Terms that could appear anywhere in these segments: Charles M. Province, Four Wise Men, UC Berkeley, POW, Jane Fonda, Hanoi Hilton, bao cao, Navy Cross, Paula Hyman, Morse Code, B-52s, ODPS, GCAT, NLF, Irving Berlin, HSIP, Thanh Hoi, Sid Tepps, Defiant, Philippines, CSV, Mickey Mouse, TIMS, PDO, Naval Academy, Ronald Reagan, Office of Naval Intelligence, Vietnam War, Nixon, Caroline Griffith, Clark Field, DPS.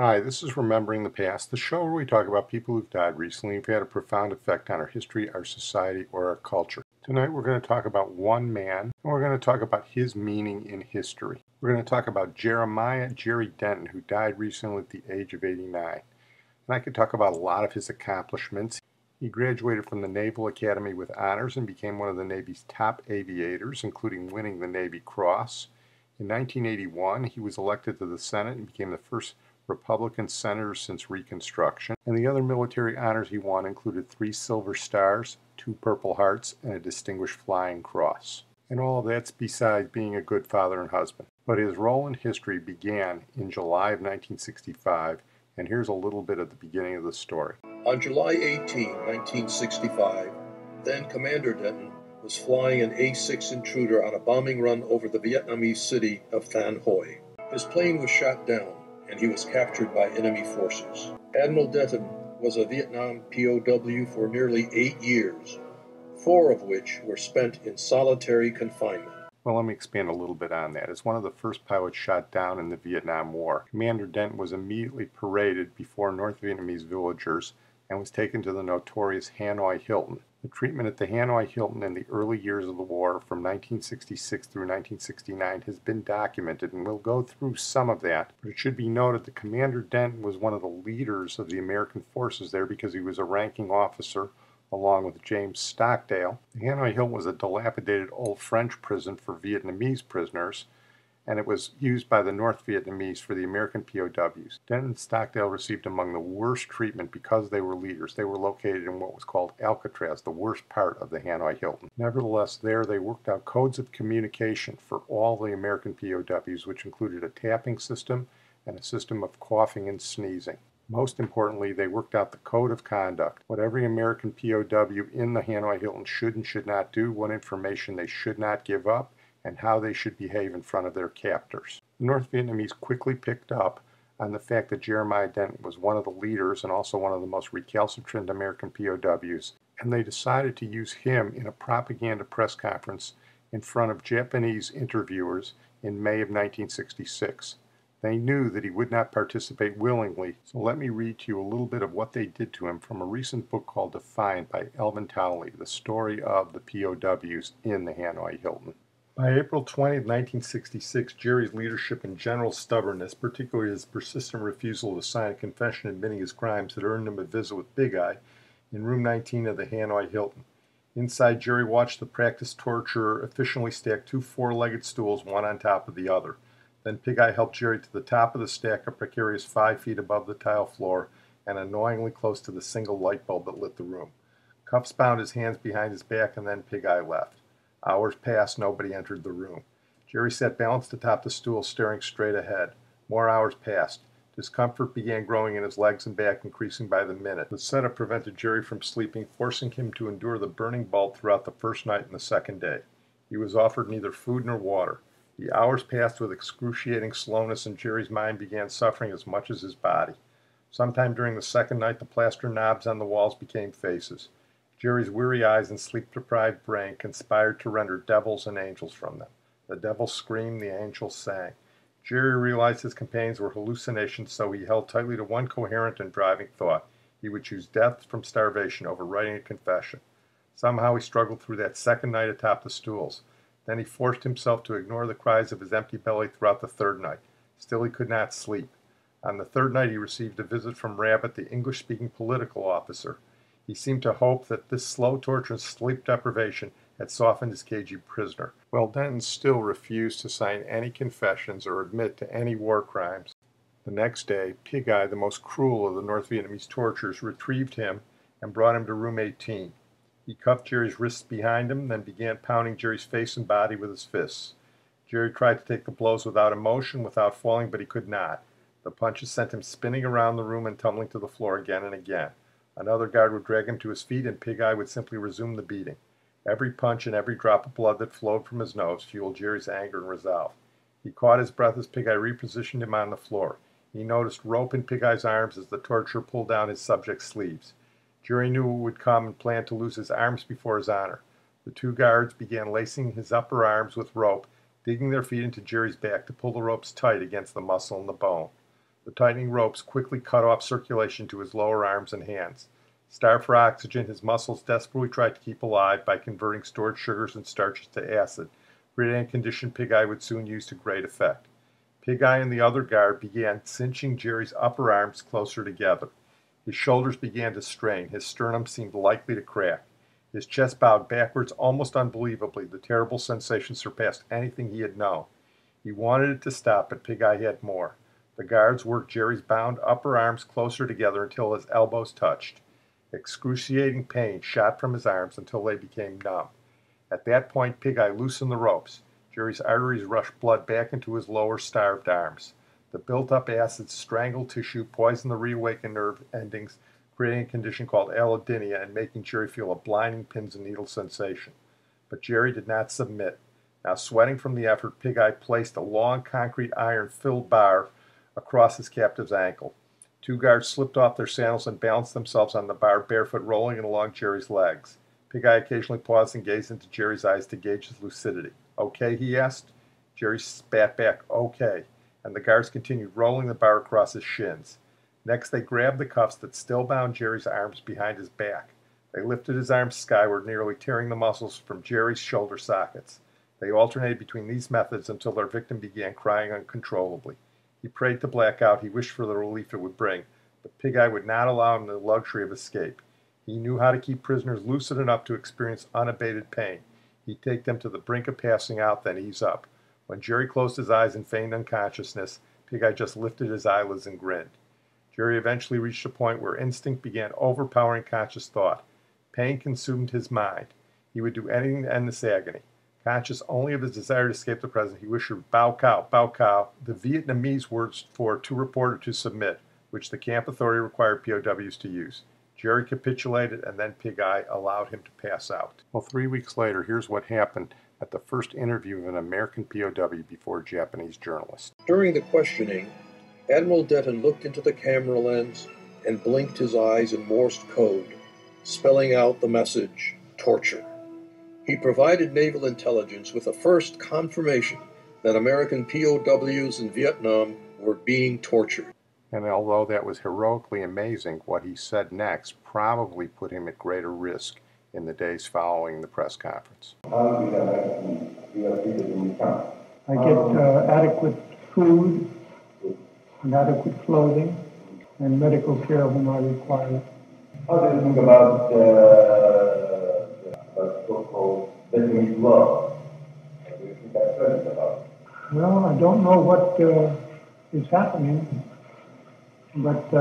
Hi, this is Remembering the Past, the show where we talk about people who've died recently who've had a profound effect on our history, our society, or our culture. Tonight we're going to talk about one man, and we're going to talk about his meaning in history. We're going to talk about Jerry Denton, who died recently at the age of 89. And I could talk about a lot of his accomplishments. He graduated from the Naval Academy with honors and became one of the Navy's top aviators, including winning the Navy Cross. In 1981, he was elected to the Senate and became the first Republican senator since Reconstruction, and the other military honors he won included 3 Silver Stars, 2 Purple Hearts, and a Distinguished Flying Cross. And all that's besides being a good father and husband. But his role in history began in July of 1965, and here's a little bit of the beginning of the story. On July 18, 1965, then Commander Denton was flying an A-6 Intruder on a bombing run over the Vietnamese city of Thanh Hoi. His plane was shot down, and he was captured by enemy forces. Admiral Denton was a Vietnam POW for nearly 8 years, 4 of which were spent in solitary confinement. Well, let me expand a little bit on that. As one of the first pilots shot down in the Vietnam War, Commander Denton was immediately paraded before North Vietnamese villagers and was taken to the notorious Hanoi Hilton. The treatment at the Hanoi Hilton in the early years of the war, from 1966 through 1969, has been documented, and we'll go through some of that. But it should be noted that Commander Denton was one of the leaders of the American forces there because he was a ranking officer along with James Stockdale. The Hanoi Hilton was a dilapidated old French prison for Vietnamese prisoners, and it was used by the North Vietnamese for the American POWs. Denton and Stockdale received among the worst treatment because they were leaders. They were located in what was called Alcatraz, the worst part of the Hanoi Hilton. Nevertheless, there they worked out codes of communication for all the American POWs, which included a tapping system and a system of coughing and sneezing. Most importantly, they worked out the code of conduct, what every American POW in the Hanoi Hilton should and should not do, what information they should not give up, and how they should behave in front of their captors. The North Vietnamese quickly picked up on the fact that Jeremiah Denton was one of the leaders and also one of the most recalcitrant American POWs, and they decided to use him in a propaganda press conference in front of Japanese interviewers in May of 1966. They knew that he would not participate willingly, so let me read to you a little bit of what they did to him from a recent book called Defiant by Elvin Talley, the story of the POWs in the Hanoi Hilton. By April 20, 1966, Jerry's leadership and general stubbornness, particularly his persistent refusal to sign a confession admitting his crimes, had earned him a visit with Big Eye in room 19 of the Hanoi Hilton. Inside, Jerry watched the practiced torturer efficiently stack 2 four-legged stools, one on top of the other. Then Big Eye helped Jerry to the top of the stack, a precarious 5 feet above the tile floor and annoyingly close to the single light bulb that lit the room. Cuffs bound his hands behind his back, and then Big Eye left. Hours passed, nobody entered the room. Jerry sat balanced atop the stool, staring straight ahead. More hours passed. Discomfort began growing in his legs and back, increasing by the minute. The setup prevented Jerry from sleeping, forcing him to endure the burning bulb throughout the first night and the second day. He was offered neither food nor water. The hours passed with excruciating slowness, and Jerry's mind began suffering as much as his body. Sometime during the second night, the plaster knobs on the walls became faces. Jerry's weary eyes and sleep-deprived brain conspired to render devils and angels from them. The devil screamed, the angel sang. Jerry realized his companions were hallucinations, so he held tightly to one coherent and driving thought. He would choose death from starvation over writing a confession. Somehow he struggled through that second night atop the stools. Then he forced himself to ignore the cries of his empty belly throughout the third night. Still he could not sleep. On the third night he received a visit from Rabbit, the English-speaking political officer. He seemed to hope that this slow torture and sleep deprivation had softened his cagey prisoner. Well, Denton still refused to sign any confessions or admit to any war crimes. The next day, Big Eye, the most cruel of the North Vietnamese torturers, retrieved him and brought him to room 18. He cuffed Jerry's wrists behind him, then began pounding Jerry's face and body with his fists. Jerry tried to take the blows without emotion, without falling, but he could not. The punches sent him spinning around the room and tumbling to the floor again and again. Another guard would drag him to his feet, and Big Eye would simply resume the beating. Every punch and every drop of blood that flowed from his nose fueled Jerry's anger and resolve. He caught his breath as Big Eye repositioned him on the floor. He noticed rope in Big Eye's arms as the torturer pulled down his subject's sleeves. Jerry knew it would come and planned to lose his arms before his honor. The 2 guards began lacing his upper arms with rope, digging their feet into Jerry's back to pull the ropes tight against the muscle and the bone. The tightening ropes quickly cut off circulation to his lower arms and hands. Starved for oxygen, his muscles desperately tried to keep alive by converting stored sugars and starches to acid, rid and condition Pig Eye would soon use to great effect. Pig Eye and the other guard began cinching Jerry's upper arms closer together. His shoulders began to strain. His sternum seemed likely to crack. His chest bowed backwards almost unbelievably. The terrible sensation surpassed anything he had known. He wanted it to stop, but Pig Eye had more. The guards worked Jerry's bound upper arms closer together until his elbows touched. Excruciating pain shot from his arms until they became numb. At that point, Pig Eye loosened the ropes. Jerry's arteries rushed blood back into his lower starved arms. The built-up acid strangled tissue, poisoned the reawakened nerve endings, creating a condition called allodynia and making Jerry feel a blinding pins and needles sensation. But Jerry did not submit. Now, sweating from the effort, Pig Eye placed a long concrete iron-filled bar across his captive's ankle. Two guards slipped off their sandals and balanced themselves on the bar, barefoot, rolling it along Jerry's legs. Pig Eye occasionally paused and gazed into Jerry's eyes to gauge his lucidity. "Okay?" he asked. Jerry spat back, "Okay," and the guards continued rolling the bar across his shins. Next, they grabbed the cuffs that still bound Jerry's arms behind his back. They lifted his arms skyward, nearly tearing the muscles from Jerry's shoulder sockets. They alternated between these methods until their victim began crying uncontrollably. He prayed to blackout. He wished for the relief it would bring, but Pig Eye would not allow him the luxury of escape. He knew how to keep prisoners lucid enough to experience unabated pain. He'd take them to the brink of passing out, then ease up. When Jerry closed his eyes and feigned unconsciousness, Pig Eye just lifted his eyelids and grinned. Jerry eventually reached a point where instinct began overpowering conscious thought. Pain consumed his mind. He would do anything to end this agony. Conscious only of his desire to escape the present, he wished for bao cao, the Vietnamese words for to report or to submit, which the camp authority required POWs to use. Jerry capitulated, and then Pig Eye allowed him to pass out. Well, 3 weeks later, here's what happened at the first interview of an American POW before a Japanese journalist. During the questioning, Admiral Denton looked into the camera lens and blinked his eyes in Morse code, spelling out the message, torture. He provided naval intelligence with the first confirmation that American POWs in Vietnam were being tortured. And although that was heroically amazing, what he said next probably put him at greater risk in the days following the press conference. I get adequate food and adequate clothing and medical care when I require it. How do you think about well, I don't know what is happening, but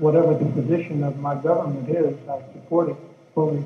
whatever the position of my government is, I support it fully.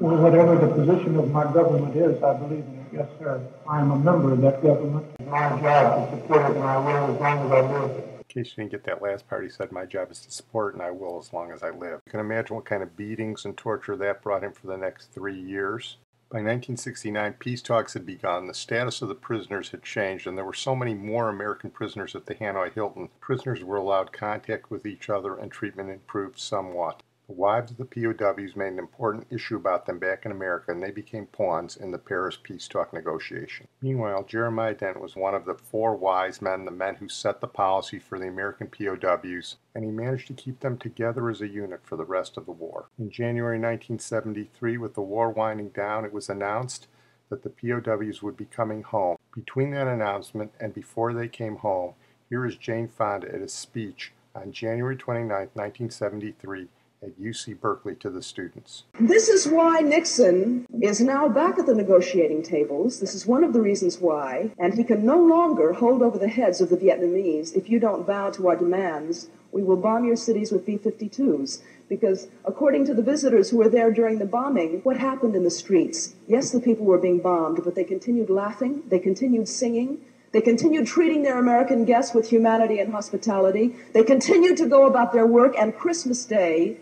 Well, whatever the position of my government is, I believe in it. Yes, sir. I am a member of that government. It's my job to support it, and I will as long as I live. In case you didn't get that last part, he said, "My job is to support, and I will as long as I live." You can imagine what kind of beatings and torture that brought him for the next 3 years. By 1969, peace talks had begun, the status of the prisoners had changed, and there were so many more American prisoners at the Hanoi Hilton. Prisoners were allowed contact with each other, and treatment improved somewhat. The wives of the POWs made an important issue about them back in America, and they became pawns in the Paris peace talk negotiation. Meanwhile, Jeremiah Denton was one of the four wise men, the men who set the policy for the American POWs, and he managed to keep them together as a unit for the rest of the war. In January 1973, with the war winding down, it was announced that the POWs would be coming home. Between that announcement and before they came home, here is Jane Fonda at a speech on January 29, 1973, at UC Berkeley to the students. This is why Nixon is now back at the negotiating tables. This is one of the reasons why, and he can no longer hold over the heads of the Vietnamese, "If you don't bow to our demands, we will bomb your cities with B-52s. Because according to the visitors who were there during the bombing, what happened in the streets? Yes, the people were being bombed, but they continued laughing, they continued singing, they continued treating their American guests with humanity and hospitality, they continued to go about their work, and Christmas Day,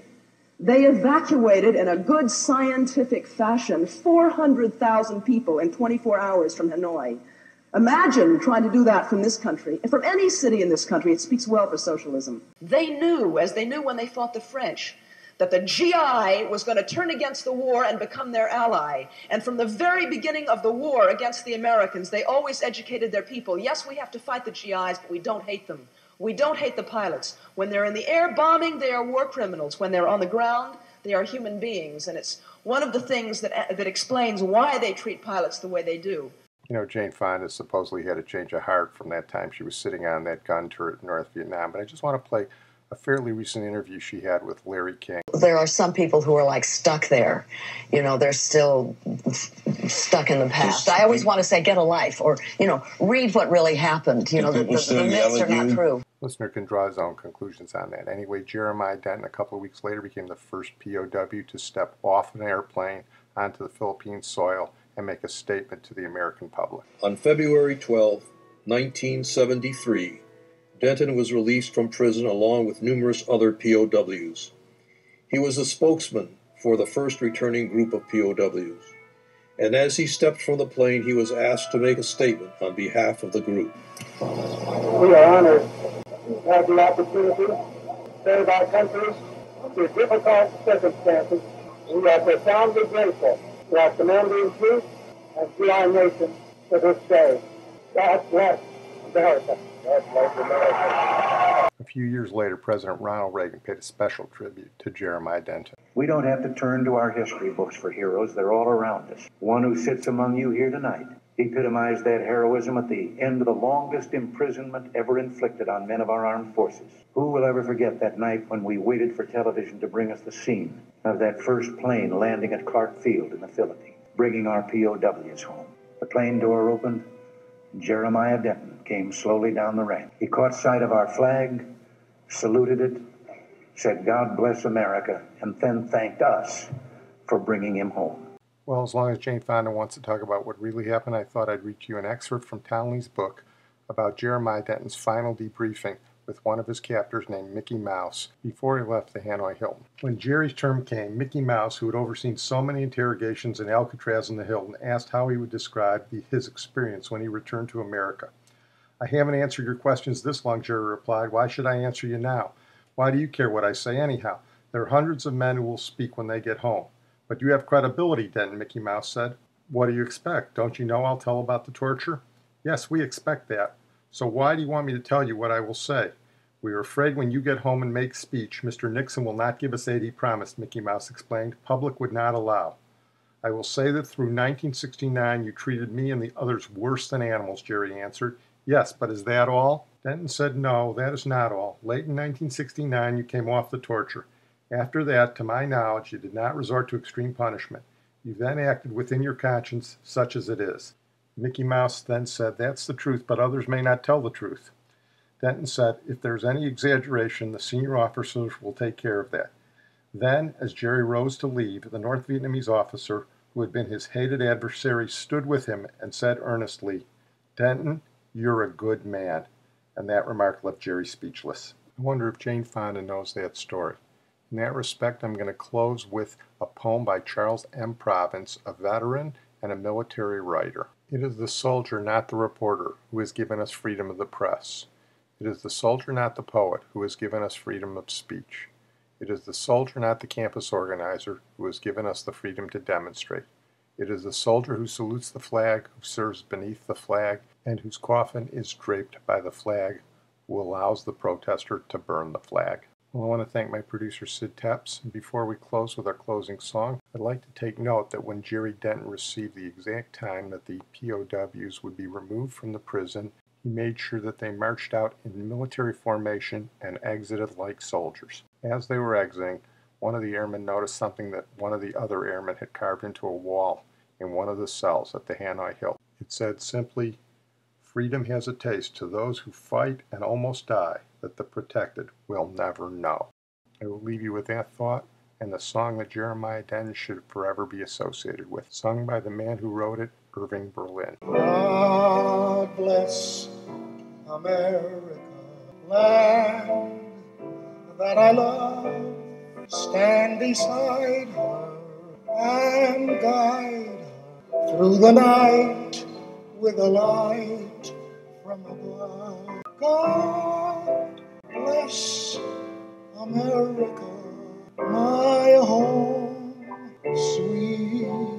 they evacuated in a good scientific fashion 400,000 people in 24 hours from Hanoi. Imagine trying to do that from this country, and from any city in this country. It speaks well for socialism." They knew, as they knew when they fought the French, that the GI was going to turn against the war and become their ally. And from the very beginning of the war against the Americans, they always educated their people. Yes, we have to fight the GIs, but we don't hate them. We don't hate the pilots. When they're in the air bombing, they are war criminals. When they're on the ground, they are human beings. And it's one of the things that explains why they treat pilots the way they do. You know, Jane Fonda supposedly had a change of heart from that time she was sitting on that gun turret in North Vietnam. But I just want to play a fairly recent interview she had with Larry King. There are some people who are, like, stuck there. You know, they're still stuck in the past. I always want to say, get a life, or, you know, read what really happened. You know, the myths are not true. Listener can draw his own conclusions on that. Anyway, Jeremiah Denton, a couple of weeks later, became the first POW to step off an airplane onto the Philippine soil and make a statement to the American public. On February 12, 1973, Denton was released from prison along with numerous other POWs. He was the spokesman for the first returning group of POWs. And as he stepped from the plane, he was asked to make a statement on behalf of the group. We are honored to have the opportunity to serve our country through difficult circumstances. We are profoundly grateful to our Commander-in-Chief and to our nation for this day. God bless America. A few years later, President Ronald Reagan paid a special tribute to Jeremiah Denton. We don't have to turn to our history books for heroes. They're all around us. One who sits among you here tonight epitomized that heroism at the end of the longest imprisonment ever inflicted on men of our armed forces. Who will ever forget that night when we waited for television to bring us the scene of that first plane landing at Clark Field in the Philippines, bringing our POWs home? The plane door opened. Jeremiah Denton came slowly down the ramp. He caught sight of our flag, saluted it, said, "God bless America," and then thanked us for bringing him home. Well, as long as Jane Fonda wants to talk about what really happened, I thought I'd read to you an excerpt from Talley's book about Jeremiah Denton's final debriefing with one of his captors named Mickey Mouse before he left the Hanoi Hilton. When Jerry's term came, Mickey Mouse, who had overseen so many interrogations in Alcatraz and the Hilton, asked how he would describe his experience when he returned to America. "I haven't answered your questions this long," Jerry replied. "Why should I answer you now? Why do you care what I say anyhow? There are hundreds of men who will speak when they get home." "But you have credibility, Denton," Mickey Mouse said. "What do you expect? Don't you know I'll tell about the torture?" "Yes, we expect that. So why do you want me to tell you what I will say? We are afraid when you get home and make speech, Mr. Nixon will not give us aid he promised," Mickey Mouse explained. "Public would not allow. I will say that through 1969 you treated me and the others worse than animals," Jerry answered. "Yes, but is that all?" Denton said, "No, that is not all. Late in 1969 you came off the torture. After that, to my knowledge, you did not resort to extreme punishment. You then acted within your conscience, such as it is." Mickey Mouse then said, "That's the truth, but others may not tell the truth." Denton said, "If there's any exaggeration, the senior officers will take care of that." Then, as Jerry rose to leave, the North Vietnamese officer, who had been his hated adversary, stood with him and said earnestly, "Denton, you're a good man." And that remark left Jerry speechless. I wonder if Jane Fonda knows that story. In that respect, I'm going to close with a poem by Charles M. Province, a veteran and a military writer. It is the soldier, not the reporter, who has given us freedom of the press. It is the soldier, not the poet, who has given us freedom of speech. It is the soldier, not the campus organizer, who has given us the freedom to demonstrate. It is the soldier who salutes the flag, who serves beneath the flag, and whose coffin is draped by the flag, who allows the protester to burn the flag. Well, I want to thank my producer, Sid Tepps. And before we close with our closing song, I'd like to take note that when Jerry Denton received the exact time that the POWs would be removed from the prison, he made sure that they marched out in military formation and exited like soldiers. As they were exiting, one of the airmen noticed something that one of the other airmen had carved into a wall in one of the cells at the Hanoi Hilton. It said simply, "Freedom has a taste to those who fight and almost die that the protected will never know." I will leave you with that thought and the song that Jeremiah Denton should forever be associated with, sung by the man who wrote it, Irving Berlin. God bless America, land that I love. Stand beside her and guide her through the night with a light from above. God bless America, my home, sweet